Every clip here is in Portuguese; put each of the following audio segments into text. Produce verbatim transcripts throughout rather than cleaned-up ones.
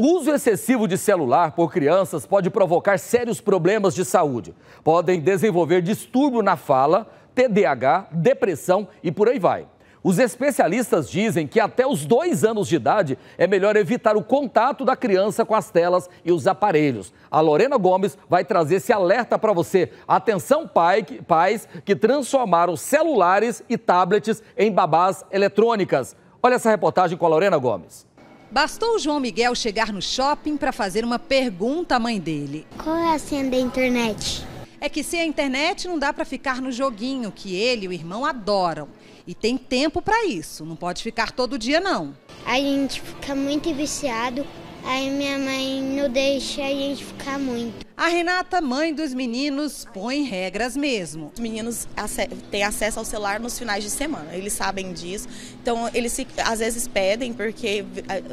O uso excessivo de celular por crianças pode provocar sérios problemas de saúde. Podem desenvolver distúrbio na fala, T D A H, depressão e por aí vai. Os especialistas dizem que até os dois anos de idade é melhor evitar o contato da criança com as telas e os aparelhos. A Lorena Gomes vai trazer esse alerta para você. Atenção, pai, pais que transformaram celulares e tablets em babás eletrônicas. Olha essa reportagem com a Lorena Gomes. Bastou o João Miguel chegar no shopping para fazer uma pergunta à mãe dele. Qual é a senha da internet? É que sem a internet não dá para ficar no joguinho que ele e o irmão adoram. E tem tempo para isso, não pode ficar todo dia não. A gente fica muito viciado, aí minha mãe não deixa a gente ficar muito. A Renata, mãe dos meninos, põe regras mesmo. Os meninos têm acesso ao celular nos finais de semana, eles sabem disso. Então eles se, às vezes pedem porque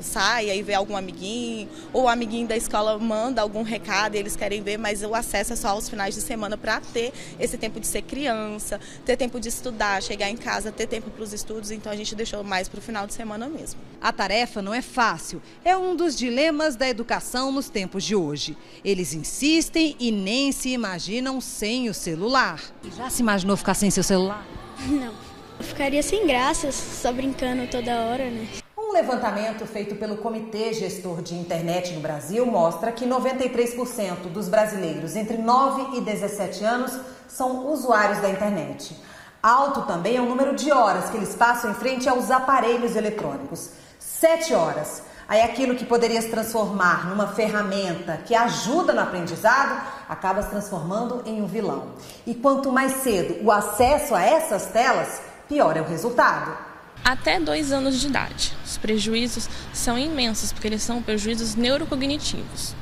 sai aí vê algum amiguinho, ou o amiguinho da escola manda algum recado e eles querem ver, mas o acesso é só aos finais de semana para ter esse tempo de ser criança, ter tempo de estudar, chegar em casa, ter tempo para os estudos, então a gente deixou mais para o final de semana mesmo. A tarefa não é fácil, é um dos dilemas da educação nos tempos de hoje. Eles insistem e nem se imaginam sem o celular. Já se imaginou ficar sem seu celular? Não. Eu ficaria sem graça, só brincando toda hora, né? Um levantamento feito pelo Comitê Gestor de Internet no Brasil mostra que noventa e três por cento dos brasileiros entre nove e dezessete anos são usuários da internet. Alto também é o número de horas que eles passam em frente aos aparelhos eletrônicos. Sete horas. Aí aquilo que poderia se transformar numa ferramenta que ajuda no aprendizado, acaba se transformando em um vilão. E quanto mais cedo o acesso a essas telas, pior é o resultado. Até dois anos de idade, os prejuízos são imensos, porque eles são prejuízos neurocognitivos.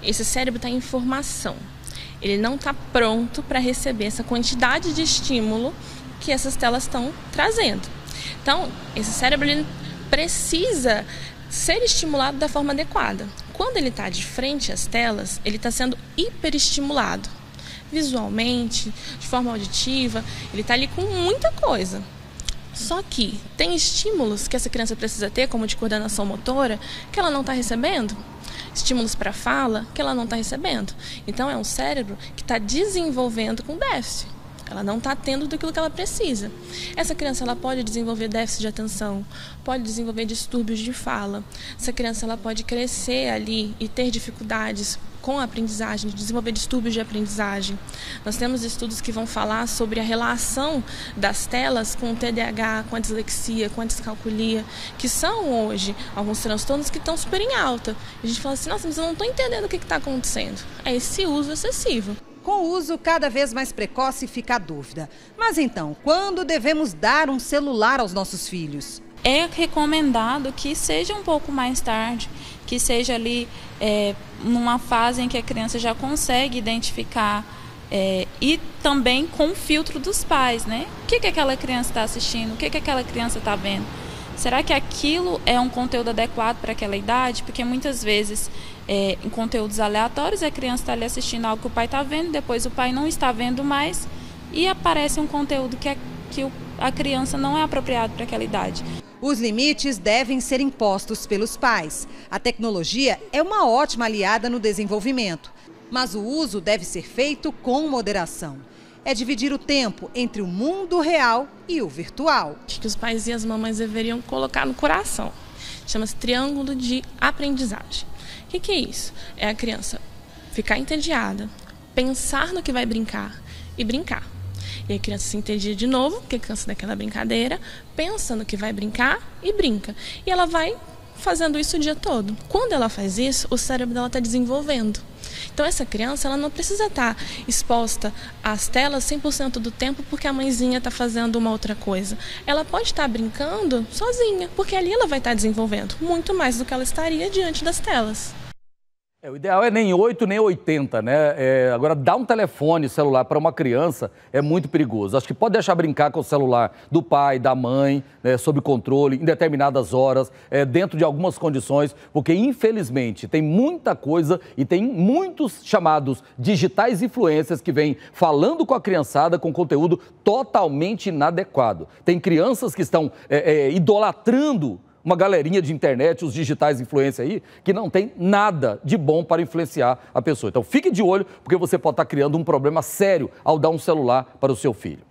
Esse cérebro está em formação, ele não está pronto para receber essa quantidade de estímulo que essas telas estão trazendo. Então, esse cérebro ele precisa ser estimulado da forma adequada. Quando ele está de frente às telas, ele está sendo hiperestimulado. Visualmente, de forma auditiva, ele está ali com muita coisa. Só que tem estímulos que essa criança precisa ter, como de coordenação motora, que ela não está recebendo. Estímulos para fala, que ela não está recebendo. Então é um cérebro que está desenvolvendo com déficit. Ela não está tendo daquilo que ela precisa. Essa criança ela pode desenvolver déficit de atenção, pode desenvolver distúrbios de fala. Essa criança ela pode crescer ali e ter dificuldades com a aprendizagem, desenvolver distúrbios de aprendizagem. Nós temos estudos que vão falar sobre a relação das telas com o T D A H, com a dislexia, com a descalculia, que são hoje alguns transtornos que estão super em alta. A gente fala assim, nossa, mas eu não estou entendendo o que está acontecendo. É esse uso excessivo. Com o uso cada vez mais precoce fica a dúvida. Mas então, quando devemos dar um celular aos nossos filhos? É recomendado que seja um pouco mais tarde, que seja ali é, numa fase em que a criança já consegue identificar é, e também com o filtro dos pais, né? O que, que aquela criança está assistindo? O que, que aquela criança está vendo? Será que aquilo é um conteúdo adequado para aquela idade? Porque muitas vezes, é, em conteúdos aleatórios, a criança está ali assistindo algo que o pai está vendo, depois o pai não está vendo mais e aparece um conteúdo que, é, que a criança não é apropriado para aquela idade. Os limites devem ser impostos pelos pais. A tecnologia é uma ótima aliada no desenvolvimento, mas o uso deve ser feito com moderação. É dividir o tempo entre o mundo real e o virtual. Acho que os pais e as mamães deveriam colocar no coração. Chama-se triângulo de aprendizagem. O que que é isso? É a criança ficar entediada, pensar no que vai brincar e brincar. E a criança se entendia de novo, porque cansa daquela brincadeira, pensa no que vai brincar e brinca. E ela vai fazendo isso o dia todo. Quando ela faz isso, o cérebro dela está desenvolvendo. Então essa criança ela não precisa estar exposta às telas cem por cento do tempo porque a mãezinha está fazendo uma outra coisa. Ela pode estar brincando sozinha, porque ali ela vai estar desenvolvendo muito mais do que ela estaria diante das telas. É, o ideal é nem oito nem oitenta, né? É, agora, dar um telefone celular para uma criança é muito perigoso. Acho que pode deixar brincar com o celular do pai, da mãe, né, sob controle, em determinadas horas, é, dentro de algumas condições, porque, infelizmente, tem muita coisa e tem muitos chamados digitais influencers que vêm falando com a criançada com conteúdo totalmente inadequado. Tem crianças que estão é, é, idolatrando uma galerinha de internet, os digitais influência aí, que não tem nada de bom para influenciar a pessoa. Então fique de olho, porque você pode estar criando um problema sério ao dar um celular para o seu filho.